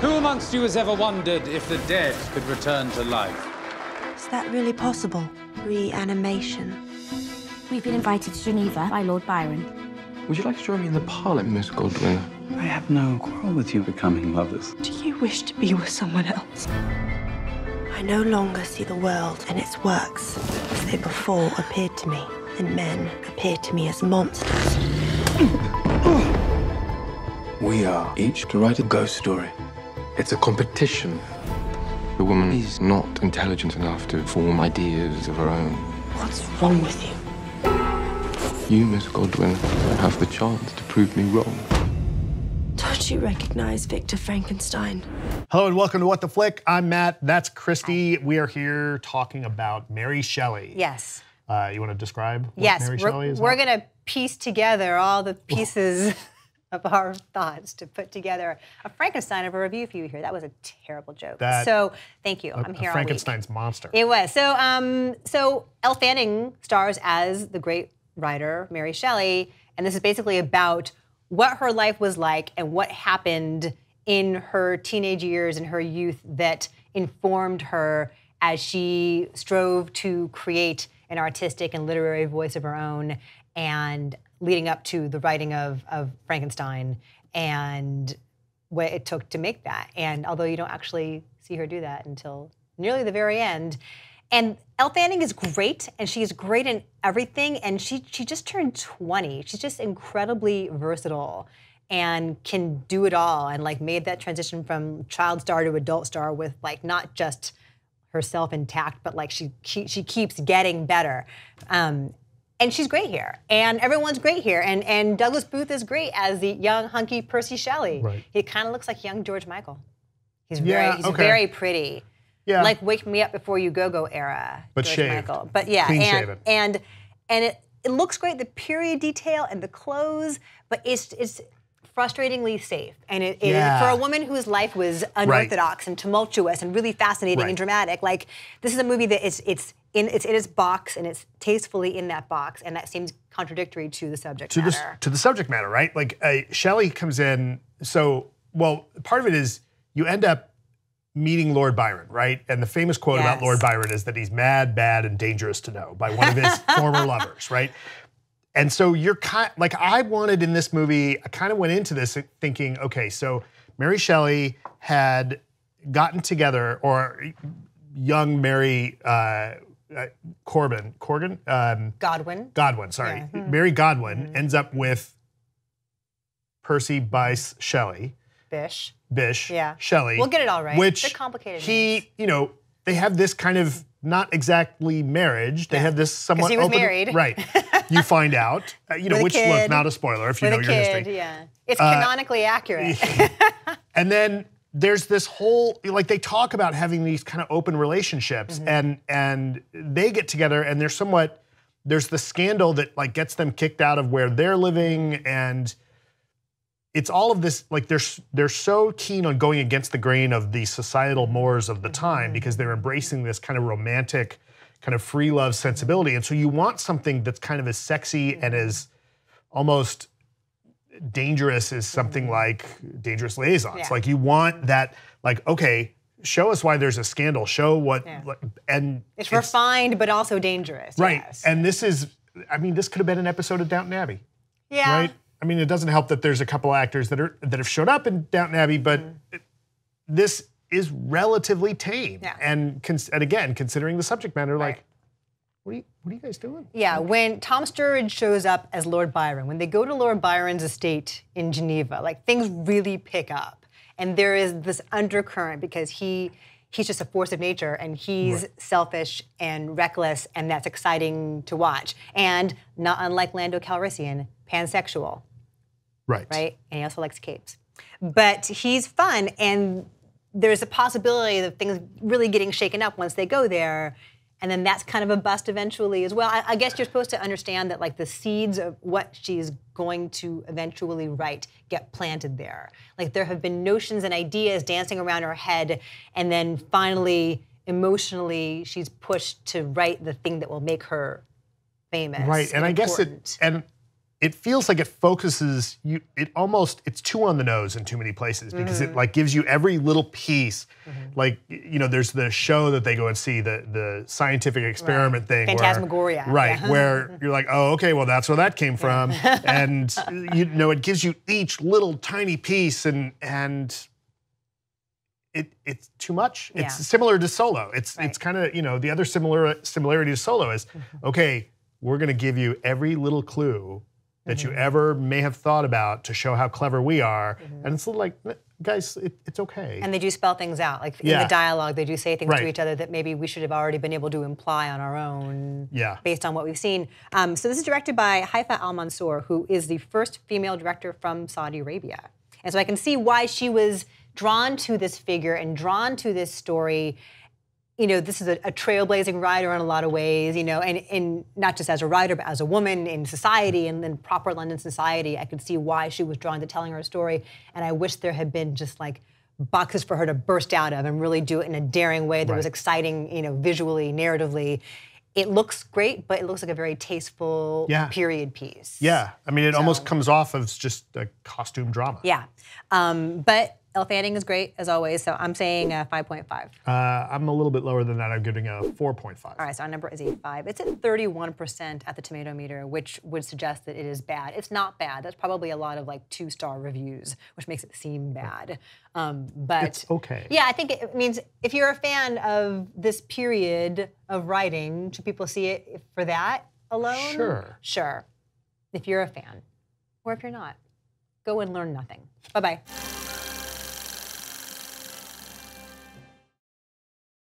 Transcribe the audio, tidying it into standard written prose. Who amongst you has ever wondered if the dead could return to life? Is that really possible? Reanimation. We've been invited to Geneva by Lord Byron. Would you like to join me in the parlour, Miss Godwin? I have no quarrel with you becoming lovers. Do you wish to be with someone else? I no longer see the world and its works as they before appeared to me, and men appear to me as monsters. We are each to write a ghost story. It's a competition. The woman is not intelligent enough to form ideas of her own. What's wrong with you? You, Miss Godwin, have the chance to prove me wrong. Don't you recognize Victor Frankenstein? Hello and welcome to What the Flick. I'm Matt, that's Christy. We are here talking about Mary Shelley. Yes. You want to describe what Mary Shelley is? Yes, we're going to piece together all the pieces of our thoughts to put together a Frankenstein of a review for you here. That was a terrible joke. So thank you. I'm here all week. Frankenstein's monster. It was. So, so Elle Fanning stars as the great writer Mary Shelley, and this is basically about what her life was like and what happened in her teenage years and her youth that informed her as she strove to create an artistic and literary voice of her own, and leading up to the writing of Frankenstein and what it took to make that. And although you don't actually see her do that until nearly the very end. And Elle Fanning is great, and she is great in everything, and she just turned 20. She's just incredibly versatile and can do it all, and like made that transition from child star to adult star with like not just herself intact, but like she keeps getting better. And she's great here, and everyone's great here, and Douglas Booth is great as the young hunky Percy Shelley. Right. He kind of looks like young George Michael. He's very pretty. Yeah. Like Wake Me Up Before You Go-Go era. But George shaved. Michael. But yeah, and it looks great, the period detail and the clothes, but it's frustratingly safe. And it is, for a woman whose life was unorthodox and tumultuous and really fascinating and dramatic, like this is a movie that it's in its box, and it's tastefully in that box, and that seems contradictory to the subject matter. To the subject matter, right? Like Shelley comes in, so, well, part of it is you end up meeting Lord Byron, right? And the famous quote about Lord Byron is that he's mad, bad, and dangerous to know by one of his former lovers, right? And so you're kind, like I wanted in this movie, I kind of went into this thinking, okay, so Mary Shelley had gotten together, or young Mary Godwin, sorry. Yeah. Mary Godwin ends up with Percy Bysshe Shelley. Bysshe. Yeah. Shelley. We'll get it all right. Which they're complicated. You know, they have this kind of not exactly marriage. They have this somewhat open. He was married. Right. You find out. You know, which look, not a spoiler if you know your history. Yeah. It's canonically accurate. And then there's this whole, like they talk about having these kind of open relationships, and they get together, and they're somewhat. There's the scandal that like gets them kicked out of where they're living, and it's all of this, like they're so keen on going against the grain of the societal mores of the time because they're embracing this kind of romantic, kind of free love sensibility. And so you want something that's kind of as sexy and as almost dangerous as something like Dangerous Liaisons. Yeah. Like you want that, like, okay, show us why there's a scandal, show what, and it's refined but also dangerous. Right, and this is, I mean, this could have been an episode of Downton Abbey, right? I mean, it doesn't help that there's a couple actors that have showed up in Downton Abbey, but this is relatively tame. Yeah. And again, considering the subject matter, like, what are you guys doing? Yeah, when Tom Sturridge shows up as Lord Byron, when they go to Lord Byron's estate in Geneva, like things really pick up, and there is this undercurrent because he's just a force of nature, and he's selfish and reckless, and that's exciting to watch. And not unlike Lando Calrissian, pansexual. Right? And he also likes capes. But he's fun, and there's a possibility of things really getting shaken up once they go there, and then that's kind of a bust eventually as well. I guess you're supposed to understand that like the seeds of what she's going to eventually write get planted there. Like there have been notions and ideas dancing around her head, and then finally, emotionally, she's pushed to write the thing that will make her famous. Right, and I guess it, and it feels like it focuses you. It almost, it's too on the nose in too many places because it like gives you every little piece. Like, you know, there's the show that they go and see, the scientific experiment thing. Phantasmagoria. Where, where you're like, oh, okay, well, that's where that came from. And, you know, it gives you each little tiny piece and it's too much. It's similar to Solo. It's kind of, you know, the other similarity to Solo is, okay, we're going to give you every little clue that you ever may have thought about to show how clever we are. And it's like, guys, it's okay. And they do spell things out. Like in the dialogue, they do say things to each other that maybe we should have already been able to imply on our own based on what we've seen. So this is directed by Haifa Al-Mansour, who is the first female director from Saudi Arabia. And so I can see why she was drawn to this figure and drawn to this story. You know, this is a trailblazing writer in a lot of ways, you know, and not just as a writer, but as a woman in society and then proper London society. I could see why she was drawn to telling her story. And I wish there had been just like boxes for her to burst out of and really do it in a daring way that was exciting, you know, visually, narratively. It looks great, but it looks like a very tasteful period piece. Yeah, I mean, it almost comes off of just a costume drama. Yeah, but Elle Fanning is great, as always, so I'm saying 5.5. I'm a little bit lower than that. I'm giving a 4.5. All right, so our number is 5. It's at 31% at the Tomato Meter, which would suggest that it is bad. It's not bad. That's probably a lot of, like, 2-star reviews, which makes it seem bad. But it's okay. Yeah, I think it means if you're a fan of this period of writing, should people see it for that alone? Sure. Sure. If you're a fan. Or if you're not, go and learn nothing. Bye-bye.